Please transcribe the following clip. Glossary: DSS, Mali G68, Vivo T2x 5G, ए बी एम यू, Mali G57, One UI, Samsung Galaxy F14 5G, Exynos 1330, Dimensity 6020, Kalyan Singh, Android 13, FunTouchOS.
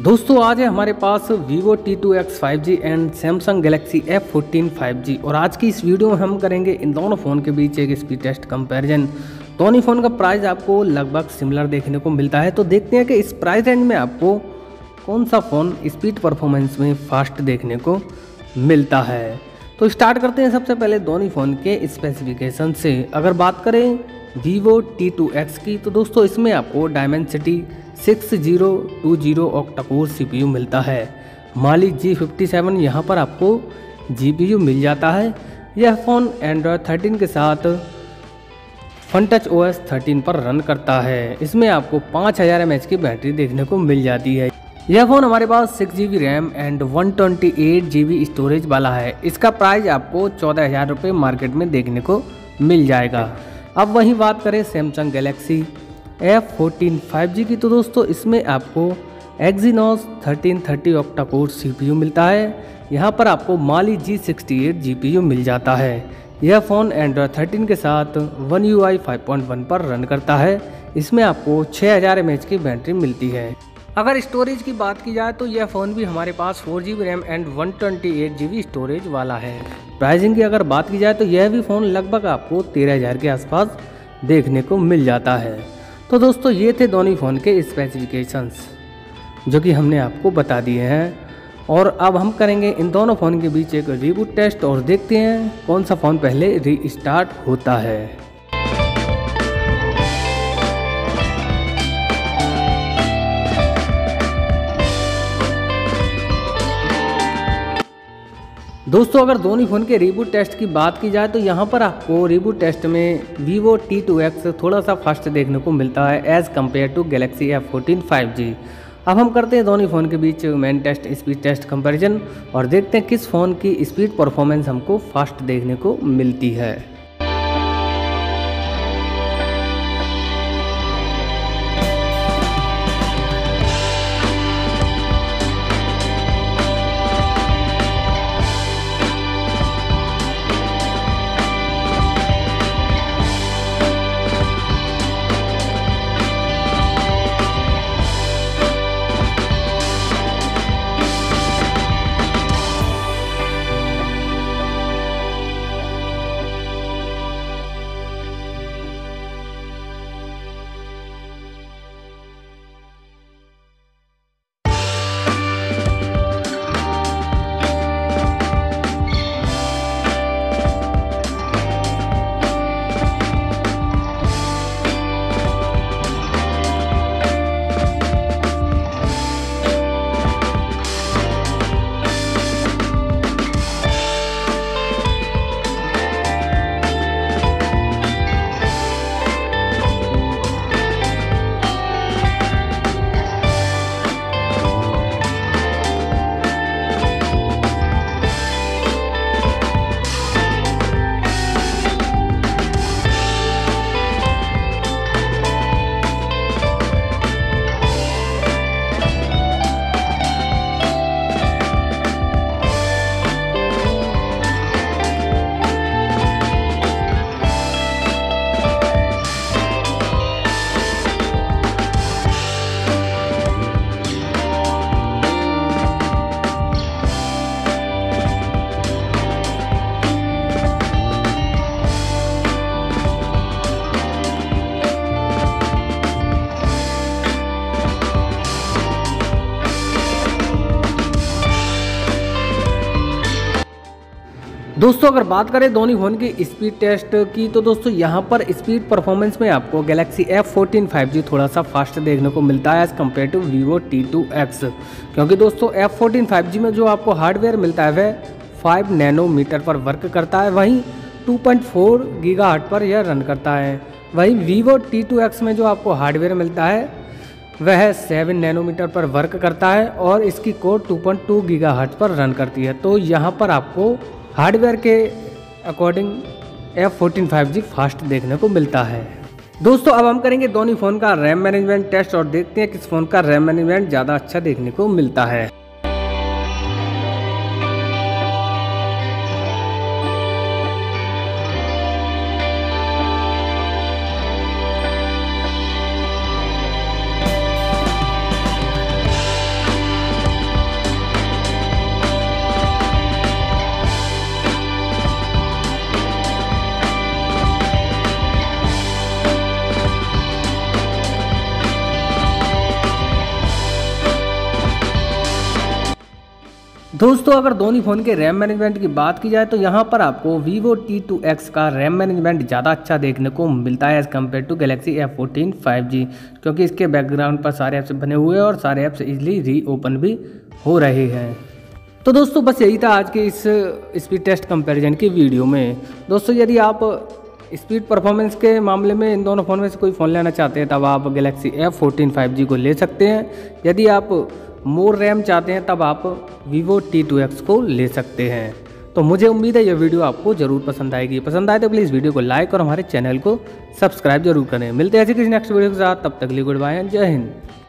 दोस्तों आज है हमारे पास Vivo T2x 5G and Samsung Galaxy F14 5G और आज की इस वीडियो में हम करेंगे इन दोनों फ़ोन के बीच एक स्पीड टेस्ट कंपैरिजन। दोनों फ़ोन का प्राइस आपको लगभग सिमिलर देखने को मिलता है, तो देखते हैं कि इस प्राइस रेंज में आपको कौन सा फ़ोन स्पीड परफॉर्मेंस में फास्ट देखने को मिलता है। तो स्टार्ट करते हैं सबसे पहले दोनों फ़ोन के स्पेसिफिकेशन से। अगर बात करें Vivo T2x की तो दोस्तों इसमें आपको Dimensity 6020 ऑक्टा-कोर CPU मिलता है। Mali G57 यहाँ पर आपको GPU मिल जाता है। यह फ़ोन Android 13 के साथ FunTouchOS 13 पर रन करता है। इसमें आपको 5000 mAh की बैटरी देखने को मिल जाती है। यह फ़ोन हमारे पास 6GB RAM and 128GB storage वाला है। इसका प्राइस आपको 14,000 रुपये मार्केट में देखने को मिल जाएगा। अब वहीं बात करें Samsung Galaxy F14 5G की तो दोस्तों इसमें आपको Exynos 1330 ऑक्टा-कोर CPU मिलता है। यहाँ पर आपको Mali G68 GPU मिल जाता है। यह फ़ोन Android 13 के साथ One UI 5.1 पर रन करता है। इसमें आपको 6000 mAh की बैटरी मिलती है। अगर स्टोरेज की बात की जाए तो यह फ़ोन भी हमारे पास 4GB RAM and 128GB storage वाला है। प्राइसिंग की अगर बात की जाए तो यह भी फ़ोन लगभग आपको 13,000 के आसपास देखने को मिल जाता है। तो दोस्तों ये थे दोनों फ़ोन के स्पेसिफिकेशंस जो कि हमने आपको बता दिए हैं, और अब हम करेंगे इन दोनों फ़ोन के बीच एक रिबूट टेस्ट और देखते हैं कौन सा फ़ोन पहले रीस्टार्ट होता है। दोस्तों अगर दोनों फ़ोन के रिबूट टेस्ट की बात की जाए तो यहाँ पर आपको रिबूट टेस्ट में Vivo T2x थोड़ा सा फास्ट देखने को मिलता है as compare to Galaxy F14 5G। अब हम करते हैं दोनों फ़ोन के बीच main test speed test comparison और देखते हैं किस फ़ोन की स्पीड परफॉर्मेंस हमको फास्ट देखने को मिलती है। दोस्तों अगर बात करें दोनों फ़ोन की स्पीड टेस्ट की तो दोस्तों यहाँ पर स्पीड परफॉर्मेंस में आपको Galaxy F14 5G थोड़ा सा फास्ट देखने को मिलता है as compare to Vivo T2x, क्योंकि दोस्तों F14 5G में जो आपको हार्डवेयर मिलता है वह 5 नैनोमीटर पर वर्क करता है, वहीं 2.4 गीगाहर्ट्ज़ पर यह रन करता है। वहीं Vivo T2x में जो आपको हार्डवेयर मिलता है वह 7 नैनोमीटर पर वर्क करता है और इसकी कोर 2.2 गीगाहर्ट्ज़ पर रन करती है। तो यहाँ पर आपको हार्डवेयर के अकॉर्डिंग F14 5G फास्ट देखने को मिलता है। दोस्तों अब हम करेंगे दोनों फ़ोन का रैम मैनेजमेंट टेस्ट और देखते हैं किस फ़ोन का रैम मैनेजमेंट ज़्यादा अच्छा देखने को मिलता है। दोस्तों अगर दोनों फ़ोन के रैम मैनेजमेंट की बात की जाए तो यहाँ पर आपको Vivo T2x का रैम मैनेजमेंट ज़्यादा अच्छा देखने को मिलता है as compare to Galaxy F14 5G, क्योंकि इसके बैकग्राउंड पर सारे ऐप्स बने हुए हैं और सारे ऐप्स इजीली रीओपन भी हो रहे हैं। तो दोस्तों बस यही था आज के इस स्पीड टेस्ट कंपैरिजन की वीडियो में। दोस्तों यदि आप स्पीड परफॉर्मेंस के मामले में इन दोनों फ़ोन में से कोई फ़ोन लेना चाहते हैं तब आप Galaxy F14 5G को ले सकते हैं। यदि आप मोर रैम चाहते हैं तब आप Vivo T2x को ले सकते हैं। तो मुझे उम्मीद है यह वीडियो आपको ज़रूर पसंद आएगी। पसंद आए तो प्लीज़ वीडियो को लाइक और हमारे चैनल को सब्सक्राइब जरूर करें। मिलते हैं ऐसे किसी नेक्स्ट वीडियो के साथ, तब तक के लिए गुड बाय एंड जय हिंद।